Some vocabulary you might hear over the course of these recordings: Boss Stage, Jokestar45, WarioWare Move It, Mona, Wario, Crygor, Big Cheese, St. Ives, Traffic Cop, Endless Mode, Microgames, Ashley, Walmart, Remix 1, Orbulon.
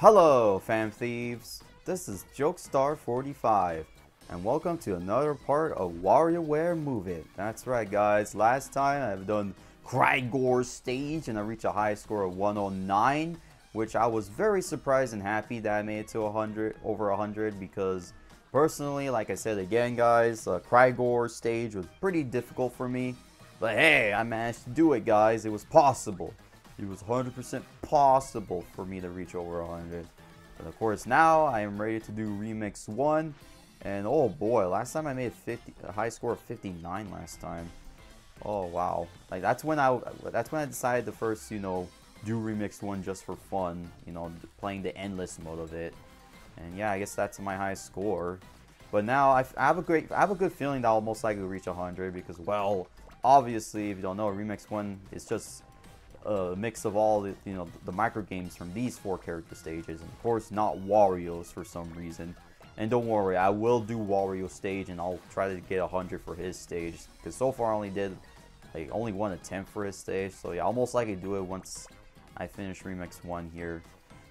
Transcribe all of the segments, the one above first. Hello, fam thieves! This is Jokestar45, and welcome to another part of WarioWare Move It. That's right, guys. Last time I've done Crygor stage, and I reached a high score of 109, which I was very surprised and happy that I made it to 100, over 100, because personally, like I said again, guys, Crygor stage was pretty difficult for me. But hey, I managed to do it, guys. It was possible. It was 100% possible for me to reach over 100. But of course now I am ready to do Remix 1. And oh boy, last time I made a high score of 59 last time. Oh wow. Like that's when I decided to first, you know, do Remix 1 just for fun. You know, playing the endless mode of it. And yeah, I guess that's my high score. But now I have a good feeling that I'll most likely reach 100 because, well, obviously if you don't know, Remix 1 is just a mix of all the, you know, the micro games from these four character stages, and of course not Wario's for some reason. And don't worry, I will do Wario stage, and I'll try to get 100 for his stage, because so far I only did like only one attempt for his stage. So yeah, I'll most likely do it once I finish Remix 1 here.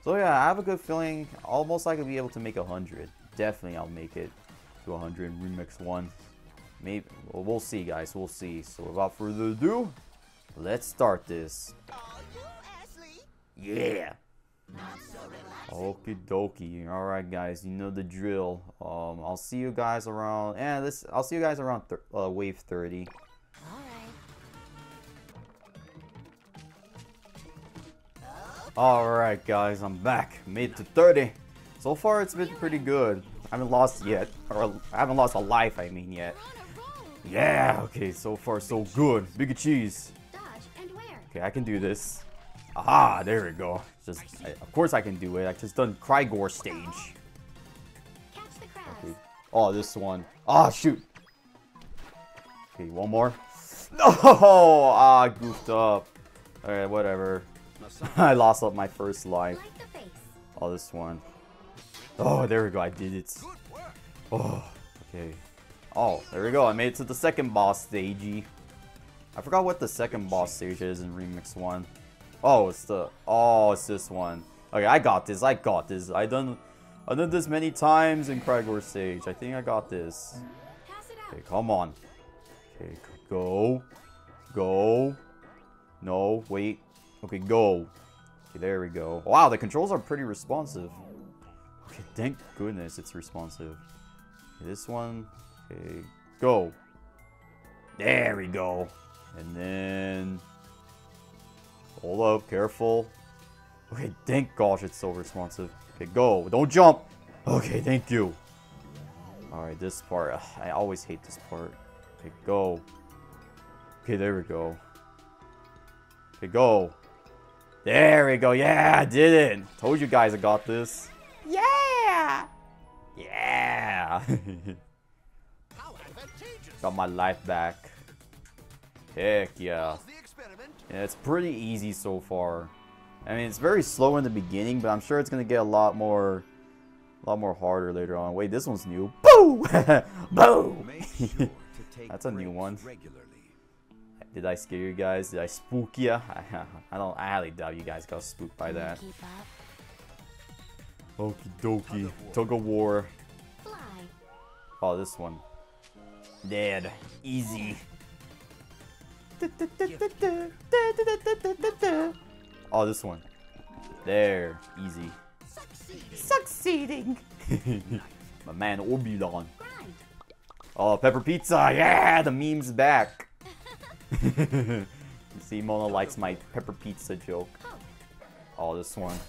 So yeah, I have a good feeling I'll most likely be able to make 100. Definitely I'll make it to 100 in Remix 1. Maybe, well, we'll see, guys, we'll see. So without further ado, let's start this. All you, Ashley. Yeah. Okie dokie. All right, guys, you know the drill. I'll see you guys around. And this, I'll see you guys around wave 30. All right. All right, guys, I'm back. Made to 30. So far, it's been pretty good. I haven't lost yet, or I haven't lost a life. I mean yet. Yeah. Okay. So far, so good. Big Cheese. Okay, I can do this. Aha, there we go. Just, of course I can do it. I just done Crygor stage. Okay. Oh, this one. Ah, shoot. Okay, one more. No! Ah, I goofed up. Alright, whatever. I lost up my first life. Oh, this one. Oh, there we go. I did it. Oh, okay. Oh, there we go. I made it to the second boss stagey. I forgot what the second boss stage is in Remix 1. Oh, it's this one. Okay, I got this. I got this. I've done this many times in Crygor stage. I think I got this. Okay, come on. Okay, go. Go. No, wait. Okay, go. Okay, there we go. Wow, the controls are pretty responsive. Okay, thank goodness it's responsive. Okay, this one. Okay, go. There we go. And then, hold up, careful. Okay, thank gosh it's so responsive. Okay, go, don't jump. Okay, thank you. All right, this part, I always hate this part. Okay, go. Okay, there we go. Okay, go. There we go, yeah, I did it. Told you guys I got this. Yeah. Yeah. Got my life back. Heck yeah. Yeah, it's pretty easy so far. I mean, it's very slow in the beginning, but I'm sure it's gonna get a lot more harder later on. Wait, this one's new. Boo! Boo! That's a new one. Did I scare you guys? Did I spook ya? I highly doubt you guys got spooked by that. Okie dokie. Tug of war. Oh, this one. Dead. Easy. Oh, this one. There. Easy. Succeeding. My man Orbulon. Oh, pepper pizza. Yeah, the meme's back. You see, Mona likes my pepper pizza joke. Oh, this one.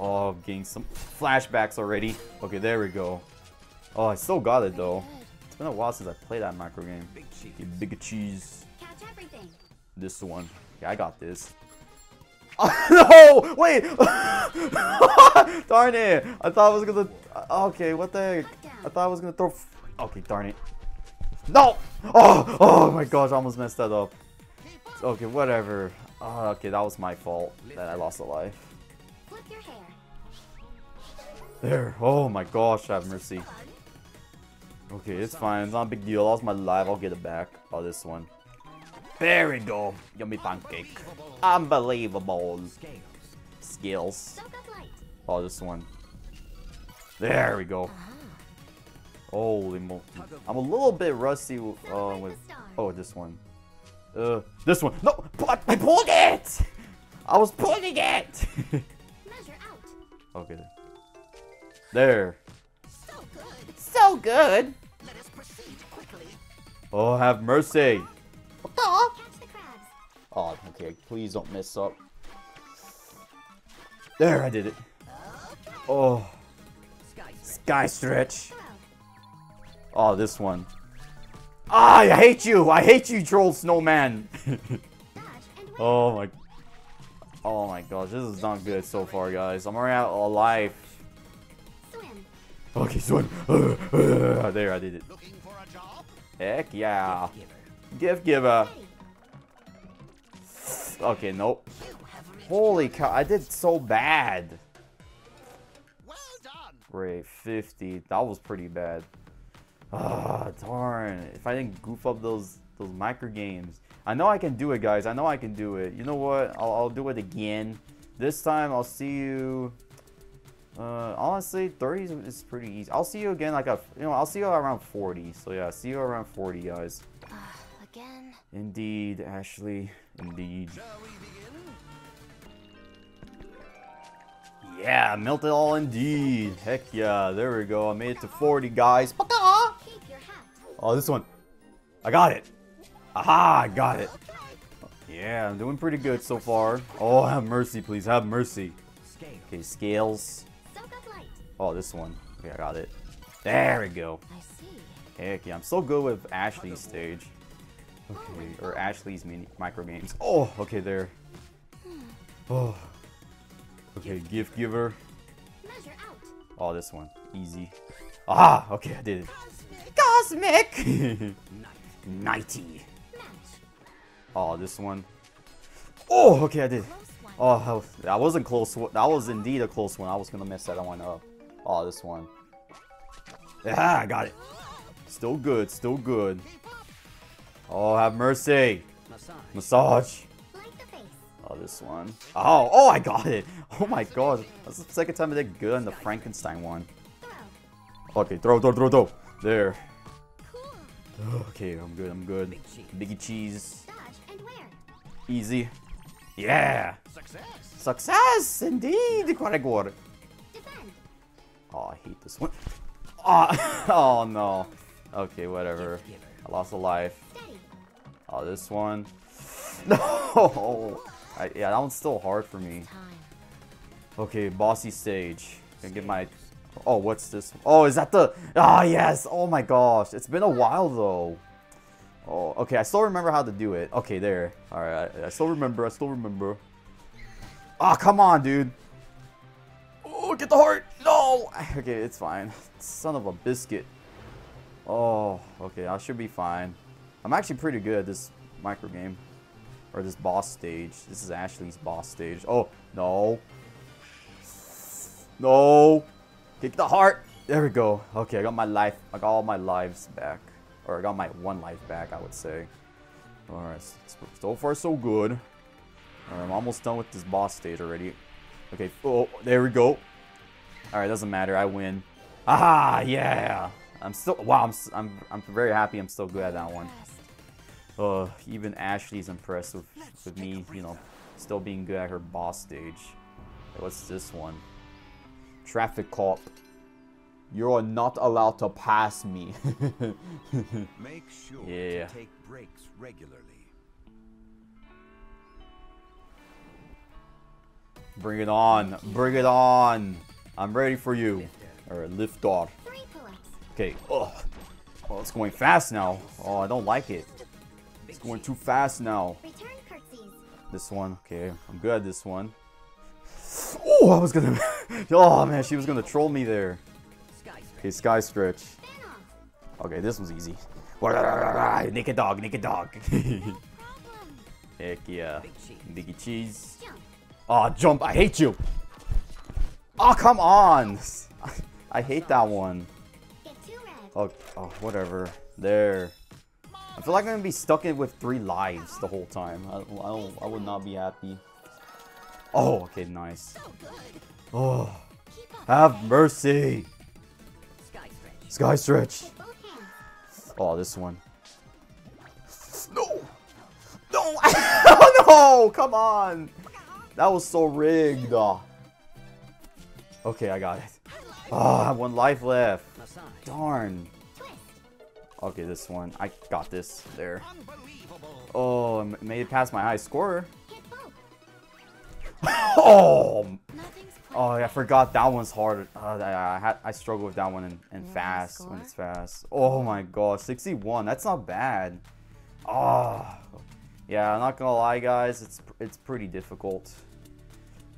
Oh, I'm getting some flashbacks already. Okay, there we go. Oh, I still got it though. It's been a while since I played that micro game. Big Cheese. This one. Yeah, I got this. Oh, no! Wait! Darn it! I thought I was gonna... Okay, what the heck? I thought I was gonna throw... Okay, darn it. No! Oh my gosh, I almost messed that up. Okay, whatever. Okay, that was my fault that I lost a life. There. Oh my gosh, have mercy. Okay, it's fine. It's not a big deal. I lost my life. I'll get it back. Oh, this one. There we go. Yummy pancake. Unbelievable. Skills. Oh, this one. There we go. Holy moly. I'm a little bit rusty with... Oh, this one. This one. No! I pulled it! I was pulling it! Okay. There. So good. So good. Let us proceed quickly. Oh, have mercy. Oh, okay. Please don't mess up. There, I did it. Oh. Sky stretch. Oh, this one. Ah, I hate you. I hate you, troll snowman. Oh my. Oh my gosh, this is not good so far, guys. I'm already out of life. Okay, swim. There, I did it. Heck yeah. Gift giver. Okay, nope. Holy cow, I did so bad. Great, 50. That was pretty bad. Ah, darn. If I didn't goof up those micro games. I know I can do it, guys. I know I can do it. You know what? I'll do it again. This time, I'll see you. Honestly, 30s is pretty easy. I'll see you again. Like I'll see you around 40. So yeah, see you around 40, guys. Again. Indeed, Ashley. Indeed. Shall we begin? Yeah, melt it all, indeed. Heck yeah! There we go. I made it to 40, guys. Keep your hat. Oh, this one. I got it. Aha, I got it. Yeah, I'm doing pretty good so far. Oh, have mercy, please. Have mercy. Okay, scales. Oh, this one. Okay, I got it. There we go. Heck yeah, I'm so good with Ashley's stage. Okay, or Ashley's micro games. Oh, okay, there. Oh. Okay, gift giver. Oh, this one. Easy. Aha, okay, I did it. Cosmic! 90. Oh, this one. Oh, okay, I did. Oh, that wasn't close. That was indeed a close one. I was gonna mess that one up. Oh, this one. Yeah, I got it. Still good. Still good. Oh, have mercy. Massage. Oh, this one. Oh, oh, I got it. Oh my gosh, that's the second time I did good on the Frankenstein one. Okay, throw. There. Okay, I'm good. I'm good. Big cheese. Easy. Yeah. Success, indeed. Crygor. Oh, I hate this one. Oh, oh no. Okay, whatever. I lost a life. Oh, this one. No. Yeah, that one's still hard for me. Okay, bossy stage. Gonna get my. Oh, what's this? Oh, is that the... Oh, yes! Oh my gosh. It's been a while, though. Oh, okay. I still remember how to do it. Okay, there. Alright, I still remember. I still remember. Oh, come on, dude. Oh, get the heart! No! Okay, it's fine. Son of a biscuit. Oh, okay. I should be fine. I'm actually pretty good at this micro game. Or this boss stage. This is Ashley's boss stage. Oh, no. No! Kick the heart! There we go. Okay, I got my life. I got all my lives back. Or I got my one life back, I would say. Alright, so far so good. Alright, I'm almost done with this boss stage already. Okay, oh, there we go. Alright, doesn't matter. I win. Ah, yeah! I'm still... Wow, I'm very happy I'm still good at that one. Even Ashley's impressed with me, you know, still being good at her boss stage. Hey, what's this one? Traffic cop. You're not allowed to pass me. Make sure to take breaks regularly. Bring it on. Bring it on. I'm ready for you. Alright, lift off. Okay. Oh, well, it's going fast now. Oh, I don't like it. It's going too fast now. This one. Okay, I'm good at this one. Oh, I was gonna... Oh man, she was gonna troll me there. Okay, sky stretch. Okay, this was easy. Naked dog, naked dog. Heck yeah. Biggie cheese. Oh, jump. I hate you. Oh, come on. I hate that one. Oh, oh, whatever. There. I feel like I'm gonna be stuck in with 3 lives the whole time. I would not be happy. Oh, okay, nice. Oh, Have mercy. Sky stretch. Oh, this one. No. No. No. Come on. That was so rigged. Oh. Okay, I got it. Oh, I have one life left. Darn. Okay, this one. I got this. There. Oh, I made it past my high score. Oh. Oh, I forgot that one's hard. I struggle with that one and fast when it's fast. Oh my gosh, 61. That's not bad. Oh, yeah. I'm not gonna lie, guys. It's pretty difficult.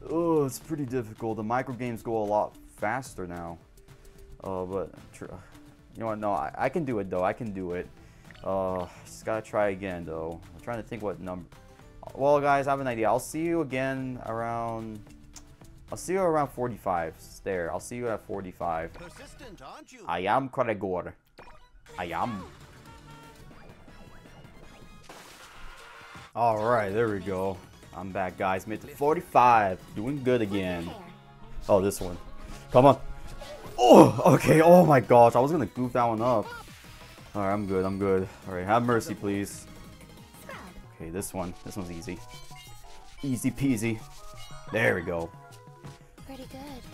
Oh, it's pretty difficult. The micro games go a lot faster now. Oh, but you know what? No, I can do it though. I can do it. Just gotta try again though. I'm trying to think what number. Well, guys, I have an idea. I'll see you again around. I'll see you around 45. There, I'll see you at 45. Persistent, aren't you? I am Crygor. I am. Alright, there we go. I'm back, guys. Made it to 45. Doing good again. Oh, this one. Come on. Oh, okay. Oh my gosh. I was gonna goof that one up. Alright, I'm good. I'm good. Alright, have mercy, please. Okay, this one. This one's easy. Easy peasy. There we go.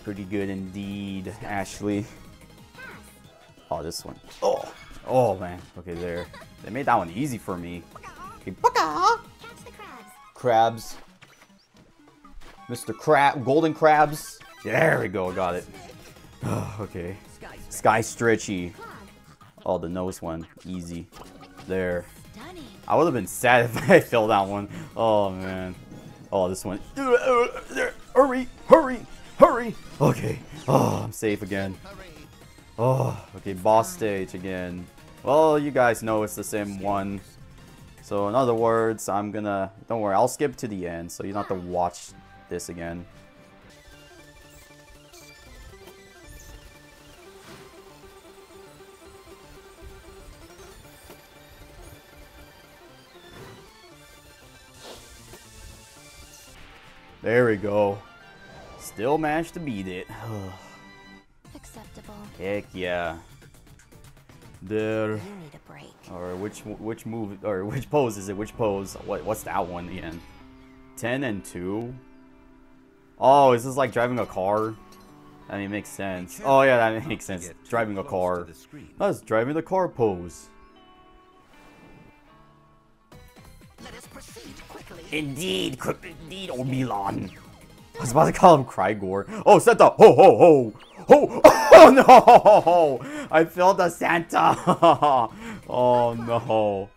Pretty good indeed, Ashley. Oh, this one. Oh, oh man. Okay, there. They made that one easy for me. Okay, catch the crabs. Mr. Crab, golden crabs. There we go. Got it. Oh, okay. Sky stretchy. Oh, the nose one, easy. There. I would have been sad if I fell that one. Oh man. Oh, this one. Hurry! Hurry! Hurry! Okay. Oh, I'm safe again. Oh, okay. Boss stage again. Well, you guys know it's the same one. So, in other words, I'm gonna... Don't worry, I'll skip to the end, so you don't have to watch this again. There we go. Still managed to beat it. Acceptable. Heck yeah. There. You need a break. Or which move or which pose is it? Which pose? What's that one again? 10 and 2. Oh, is this like driving a car? I mean, it makes sense. Oh yeah, that makes sense. Driving a car. That's driving the car pose. Let us proceed quickly. Indeed, indeed, Orbulon. I was about to call him Crygor. Oh, Santa! Ho, ho, ho! Ho! Oh, no! I failed the Santa! Oh, no.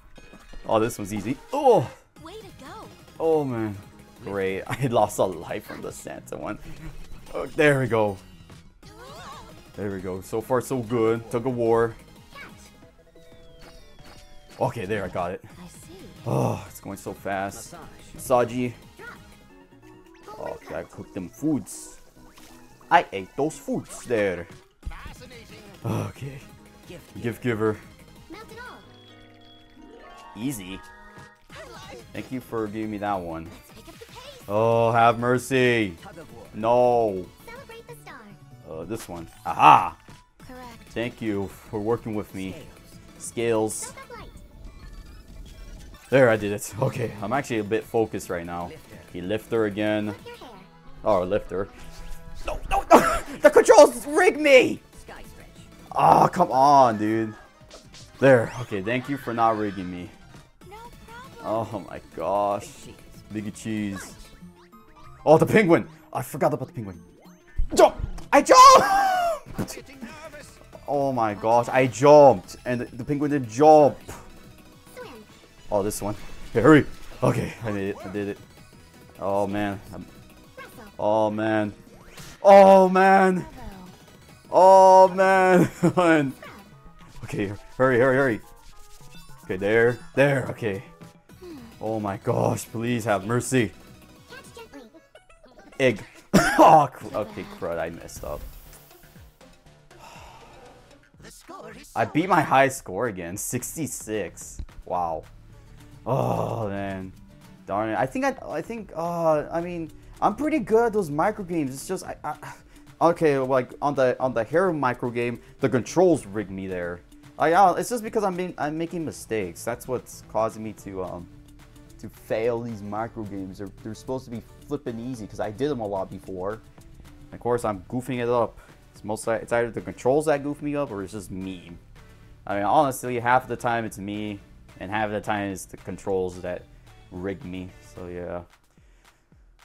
Oh, this one's easy. Oh! Way to go. Oh, man. Great. I lost a life from the Santa one. Oh, there we go. There we go. So far, so good. Tug of war. Okay, there. I got it. Oh, it's going so fast. Saji. Oh, I cooked them foods. I ate those foods there. Okay. Gift giver. Easy. Thank you for giving me that one. Oh, have mercy. No. This one. Aha. Thank you for working with me. Scales. There, I did it. Okay, I'm actually a bit focused right now. He lift her again. Oh, lift her. No, no, no! The controls rig me! Oh, come on, dude. There. Okay, thank you for not rigging me. Oh my gosh. Big Cheese. Oh, the penguin! I forgot about the penguin. Jump! I jumped! Oh my gosh, I jumped! And the penguin didn't jump! Oh, this one. Okay, hurry! Okay, I made it. I did it. Oh man. Oh man. Oh man. Oh man. Okay, hurry, hurry, hurry. Okay, there. There. Okay. Oh my gosh, please have mercy. Egg. Oh, okay, crud, I messed up. I beat my high score again, 66. Wow. Oh man. Darn it. I mean, I'm pretty good at those micro games. It's just Okay, like on the hair micro game, the controls rigged me there. It's just because I'm making mistakes. That's what's causing me to fail these micro games. They're supposed to be flipping easy because I did them a lot before. And of course, I'm goofing it up. It's either the controls that goof me up or it's just me. I mean, honestly, half the time it's me, and half the time it's the controls that rig me. So yeah.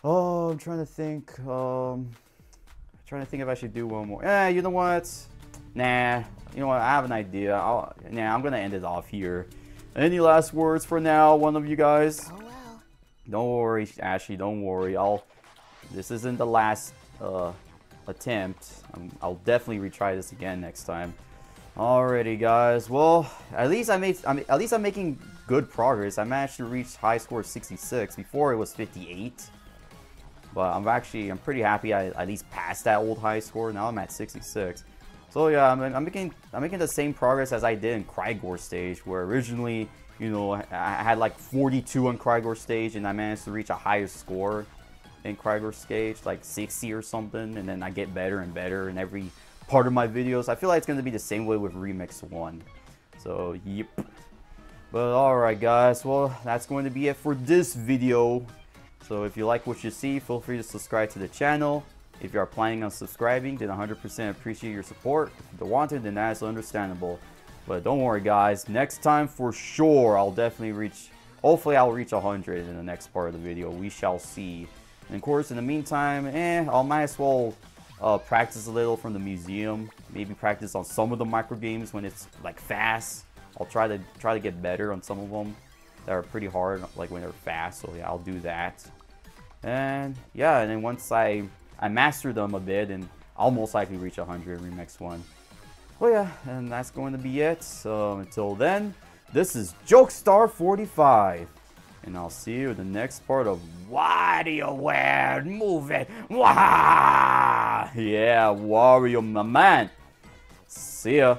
Oh, I'm trying to think. I'm trying to think if I should do one more. Yeah, you know what? Nah, you know what? I have an idea. I'm gonna end it off here. Any last words for now, one of you guys? Oh well. Don't worry, Ashley. Don't worry. This isn't the last attempt. I'll definitely retry this again next time. Alrighty, guys. Well, at least I'm making good progress. I managed to reach high score 66. Before it was 58. But I'm pretty happy I at least passed that old high score. Now I'm at 66. So yeah, I'm making the same progress as I did in Crygor stage, where originally, you know, I had like 42 on Crygor stage, and I managed to reach a higher score in Crygor stage, like 60 or something, and then I get better and better in every part of my videos. I feel like it's going to be the same way with Remix 1. So, yep. But alright guys, well, that's going to be it for this video. So if you like what you see, feel free to subscribe to the channel. If you are planning on subscribing, then 100% appreciate your support. If you don't want to, then that's understandable. But don't worry guys, next time for sure, hopefully I'll reach 100 in the next part of the video. We shall see. And of course, in the meantime, I might as well practice a little from the museum. Maybe practice on some of the micro games when it's like fast. I'll try to get better on some of them that are pretty hard, like when they're fast. So yeah, I'll do that. And yeah, and then once I master them a bit, and I'll most likely reach 100 in Remix 1. Well yeah, and that's going to be it. So until then, this is Jokestar45, and I'll see you in the next part of WarioWare Move It. Waha! Yeah, Wario, my man. See ya.